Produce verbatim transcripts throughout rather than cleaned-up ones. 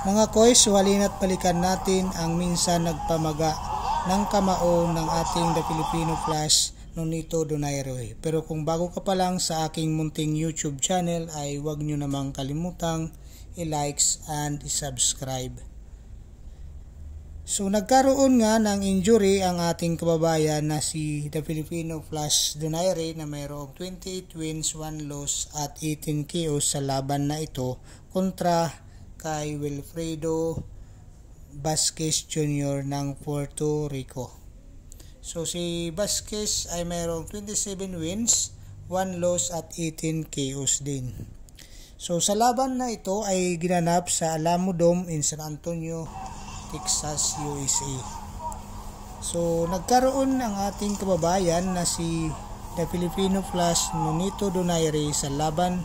Mga kois, halina't balikan natin ang minsan nagpamaga ng kamao ng ating The Filipino Flash Nonito Donaire. Pero kung bago ka pa lang sa aking munting YouTube channel ay huwag nyo namang kalimutang i-likes and i-subscribe. So nagkaroon nga ng injury ang ating kababayan na si The Filipino Flash Donaire na mayroong twenty-eight wins, one loss at eighteen K Os sa laban na ito kontra kay Wilfredo Vasquez Junior ng Puerto Rico. So si Vasquez ay mayroong twenty-seven wins, one loss at eighteen K Os din. So sa laban na ito ay ginanap sa Alamodome in San Antonio, Texas, U S A. So nagkaroon ang ating kababayan na si The Filipino Flash Nonito Donaire sa laban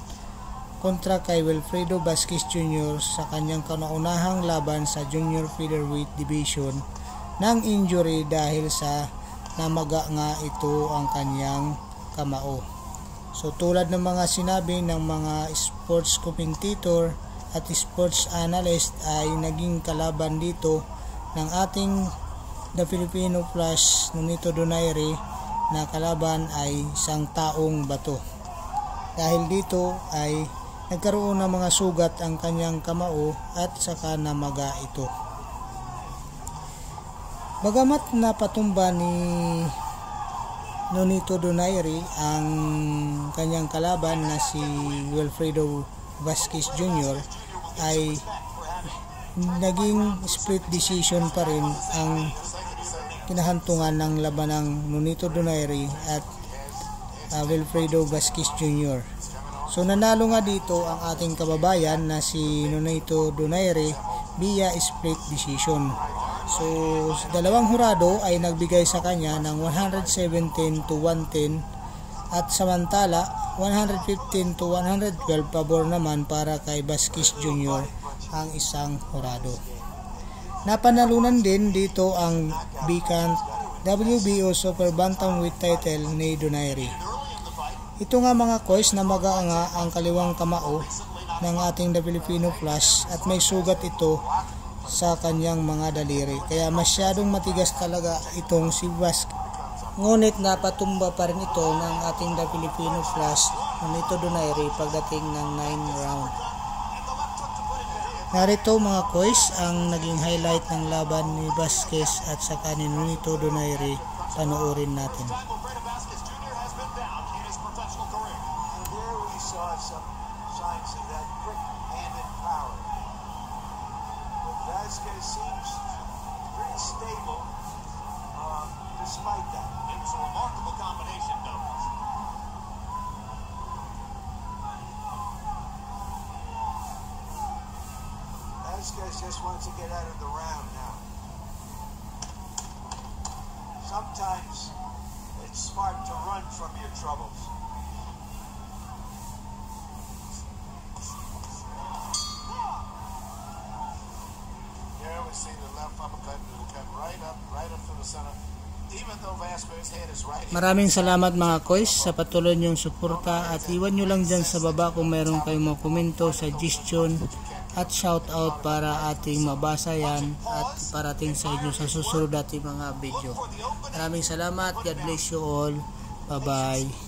kontra kay Wilfredo Vasquez Junior sa kanyang kauna-unahang laban sa Junior Featherweight Division ng injury dahil sa namaga nga ito ang kanyang kamao. So tulad ng mga sinabi ng mga sports commentator at sports analyst ay naging kalaban dito ng ating The Filipino Flash Nonito Donaire na kalaban ay isang taong bato. Dahil dito ay nagkaroon ng mga sugat ang kanyang kamao at saka namaga ito. Bagamat napatumba ni Nonito Donaire ang kanyang kalaban na si Wilfredo Vasquez Junior ay naging split decision pa rin ang kinahantungan ng labanang Nonito Donaire at uh, Wilfredo Vasquez Junior So nanalo nga dito ang ating kababayan na si Nonito Donaire via split decision. So dalawang hurado ay nagbigay sa kanya ng one seventeen to one ten at samantala one fifteen to one twelve pabor naman para kay Vasquez Junior ang isang hurado. Napanalunan din dito ang vacant W B O Super Bantamweight title ni Donaire. Ito nga mga kois, na magaanga ang kaliwang kamao ng ating The Filipino Flash at may sugat ito sa kanyang mga daliri. Kaya masyadong matigas talaga itong si Vasquez. Ngunit napatumba pa rin ito ng ating The Filipino Flash Nonito Donaire pagdating ng ninth round. Narito mga kois ang naging highlight ng laban ni Vasquez at saka ni Nonito Donaire. Panoorin natin. Vasquez seems pretty stable despite that. It's a remarkable combination, though. Vasquez just wants to get out of the round now. Sometimes it's smart to run from your troubles. There we see the left uppercut will come right up, right up to the center. Maraming salamat mga kois sa patuloy niyong suporta at iwan nyo lang dyan sa baba kung meron kayong mga komento, suggestion at shoutout para ating mabasa yan at parating sa inyo sa susunod nating mga video. Maraming salamat. God bless you all. Bye bye.